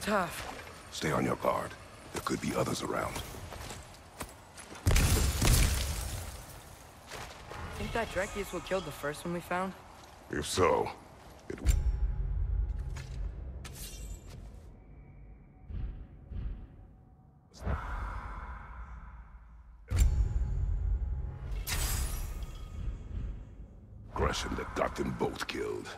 Tough. Stay on your guard. There could be others around. Think that Drekki is what killed the first one we found? If so, it... Aggression that got them both killed.